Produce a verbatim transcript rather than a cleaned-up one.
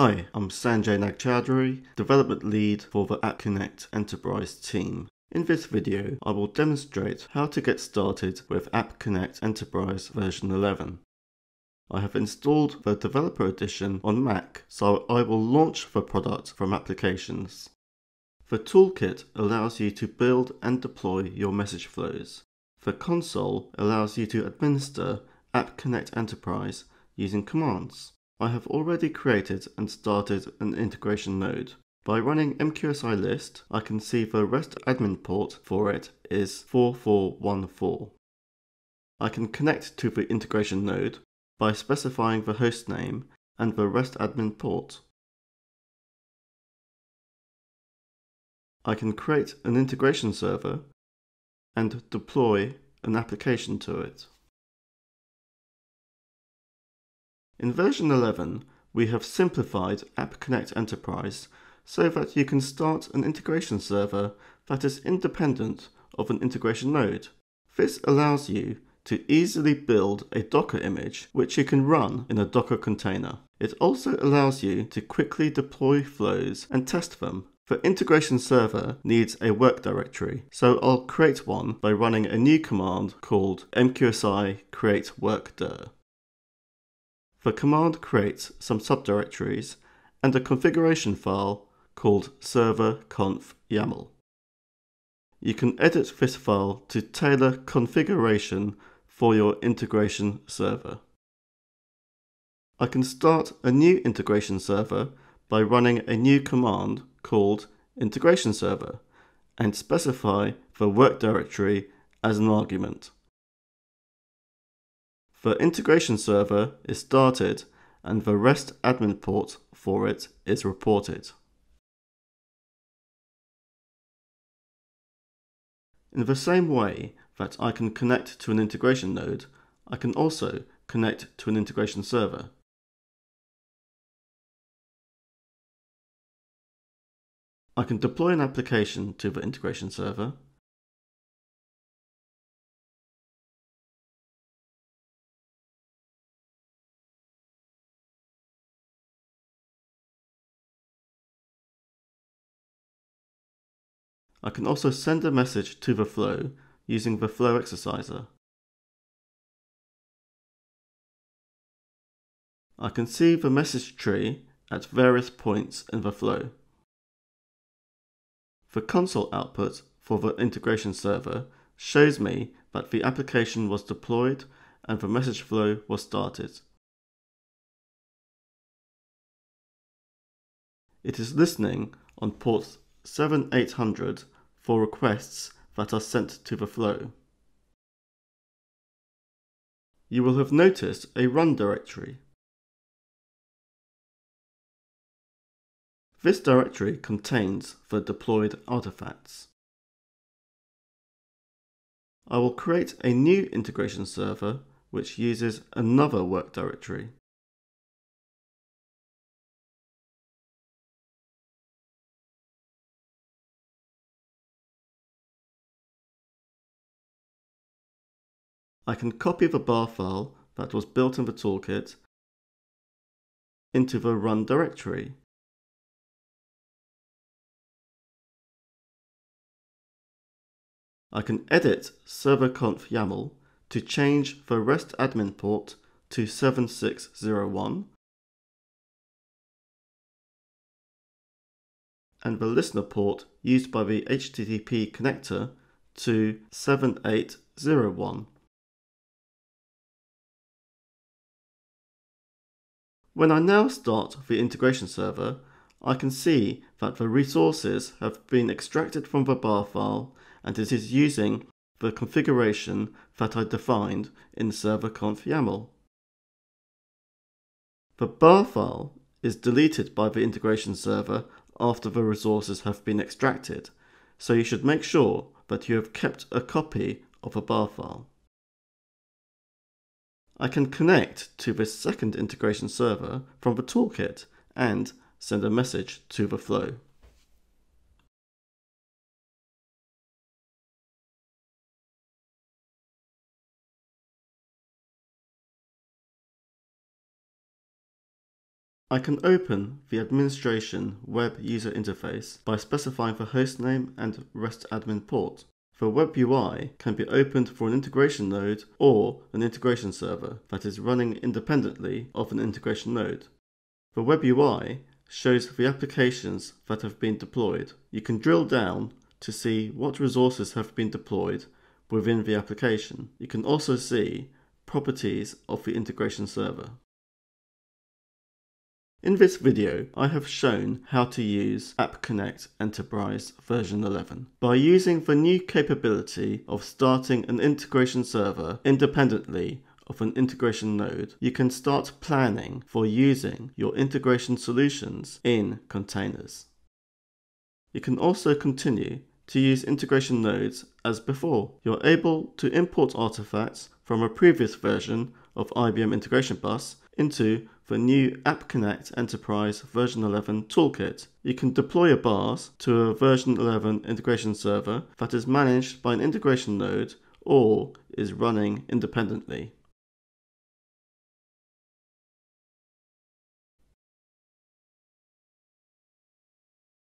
Hi, I'm Sanjay Nagchowdhury, Development Lead for the App Connect Enterprise team. In this video, I will demonstrate how to get started with App Connect Enterprise version eleven. I have installed the Developer Edition on Mac, so I will launch the product from Applications. The toolkit allows you to build and deploy your message flows. The console allows you to administer App Connect Enterprise using commands. I have already created and started an integration node. By running mqsilist, I can see the REST admin port for it is four four one four. I can connect to the integration node by specifying the host name and the REST admin port. I can create an integration server and deploy an application to it. In version eleven, we have simplified App Connect Enterprise so that you can start an integration server that is independent of an integration node. This allows you to easily build a Docker image which you can run in a Docker container. It also allows you to quickly deploy flows and test them. The integration server needs a work directory, so I'll create one by running a new command called mqsi create workdir. The command creates some subdirectories and a configuration file called server.conf.yaml. You can edit this file to tailor configuration for your integration server. I can start a new integration server by running a new command called integration server and specify the work directory as an argument. The integration server is started and the REST admin port for it is reported. In the same way that I can connect to an integration node, I can also connect to an integration server. I can deploy an application to the integration server. I can also send a message to the flow using the flow exerciser. I can see the message tree at various points in the flow. The console output for the integration server shows me that the application was deployed and the message flow was started. It is listening on port seventy-eight hundred for requests that are sent to the flow. You will have noticed a run directory. This directory contains the deployed artifacts. I will create a new integration server which uses another work directory. I can copy the bar file that was built in the toolkit into the run directory. I can edit server.conf.yaml to change the REST admin port to seven six zero one and the listener port used by the H T T P connector to seven eight zero one. When I now start the integration server, I can see that the resources have been extracted from the bar file and it is using the configuration that I defined in server.conf.yaml. The bar file is deleted by the integration server after the resources have been extracted, so you should make sure that you have kept a copy of a bar file. I can connect to this second integration server from the toolkit and send a message to the flow. I can open the administration web user interface by specifying the hostname and REST admin port. The web U I can be opened for an integration node or an integration server that is running independently of an integration node. The web U I shows the applications that have been deployed. You can drill down to see what resources have been deployed within the application. You can also see properties of the integration server. In this video, I have shown how to use App Connect Enterprise version eleven by using the new capability of starting an integration server independently of an integration node. You can start planning for using your integration solutions in containers. You can also continue to use integration nodes as before. You're able to import artifacts from a previous version of I B M Integration Bus into the new App Connect Enterprise version eleven toolkit. You can deploy a bars to a version eleven integration server that is managed by an integration node or is running independently.